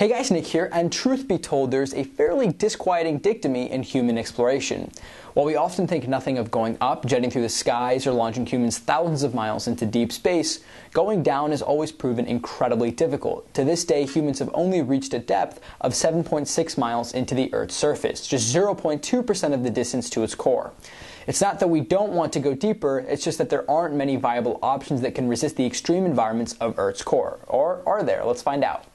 Hey guys, Nick here, and truth be told, there's a fairly disquieting dichotomy in human exploration. While we often think nothing of going up, jetting through the skies, or launching humans thousands of miles into deep space, going down has always proven incredibly difficult. To this day, humans have only reached a depth of 7.6 miles into the Earth's surface, just 0.2% of the distance to its core. It's not that we don't want to go deeper, it's just that there aren't many viable options that can resist the extreme environments of Earth's core. Or are there? Let's find out.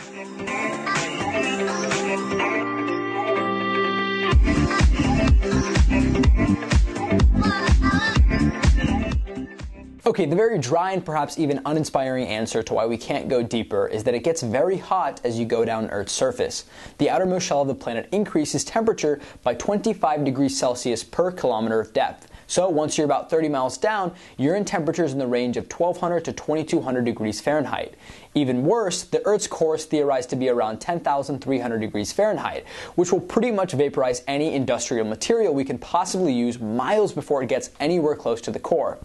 Okay, the very dry and perhaps even uninspiring answer to why we can't go deeper is that it gets very hot as you go down Earth's surface. The outermost shell of the planet increases temperature by 25 degrees Celsius per kilometer of depth. So once you're about 30 miles down, you're in temperatures in the range of 1200 to 2200 degrees Fahrenheit. Even worse, the Earth's core is theorized to be around 10,300 degrees Fahrenheit, which will pretty much vaporize any industrial material we can possibly use miles before it gets anywhere close to the core.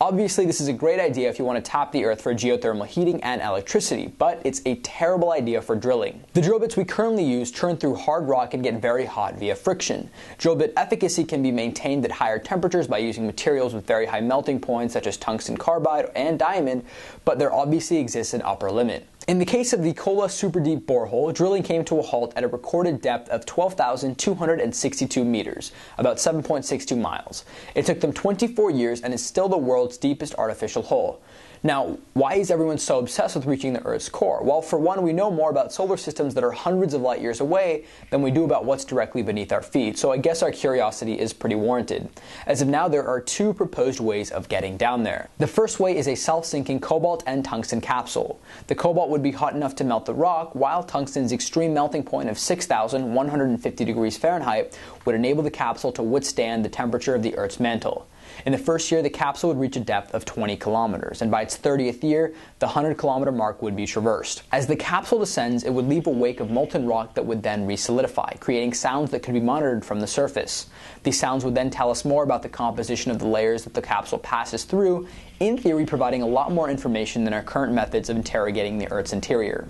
Obviously, this is a great idea if you want to tap the Earth for geothermal heating and electricity, but it's a terrible idea for drilling. The drill bits we currently use churn through hard rock and get very hot via friction. Drill bit efficacy can be maintained at higher temperatures by using materials with very high melting points such as tungsten carbide and diamond, but there obviously exists an upper limit. In the case of the Kola Superdeep Borehole, drilling came to a halt at a recorded depth of 12,262 meters, about 7.62 miles. It took them 24 years and is still the world's deepest artificial hole. Now, why is everyone so obsessed with reaching the Earth's core? Well, for one, we know more about solar systems that are hundreds of light years away than we do about what's directly beneath our feet, so I guess our curiosity is pretty warranted. As of now, there are two proposed ways of getting down there. The first way is a self-sinking cobalt and tungsten capsule. The cobalt would be hot enough to melt the rock, while tungsten's extreme melting point of 6,150 degrees Fahrenheit would enable the capsule to withstand the temperature of the Earth's mantle. In the first year, the capsule would reach a depth of 20 kilometers, and by its 30th year, the 100-kilometer mark would be traversed. As the capsule descends, it would leave a wake of molten rock that would then re-solidify, creating sounds that could be monitored from the surface. These sounds would then tell us more about the composition of the layers that the capsule passes through, in theory providing a lot more information than our current methods of interrogating the Earth's interior.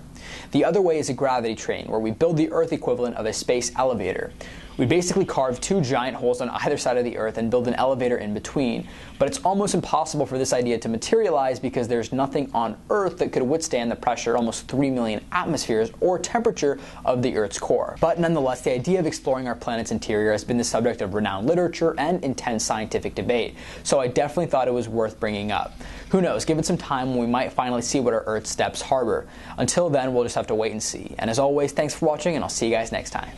The other way is a gravity train, where we build the Earth equivalent of a space elevator. We basically carve two giant holes on either side of the Earth and build an elevator in between, but it's almost impossible for this idea to materialize because there's nothing on Earth that could withstand the pressure, almost 3 million atmospheres, or temperature of the Earth's core. But nonetheless, the idea of exploring our planet's interior has been the subject of renowned literature and intense scientific debate, so I definitely thought it was worth bringing up. Who knows, given some time, we might finally see what our Earth's depths harbor. Until then, we'll just have to wait and see. And as always, thanks for watching, and I'll see you guys next time.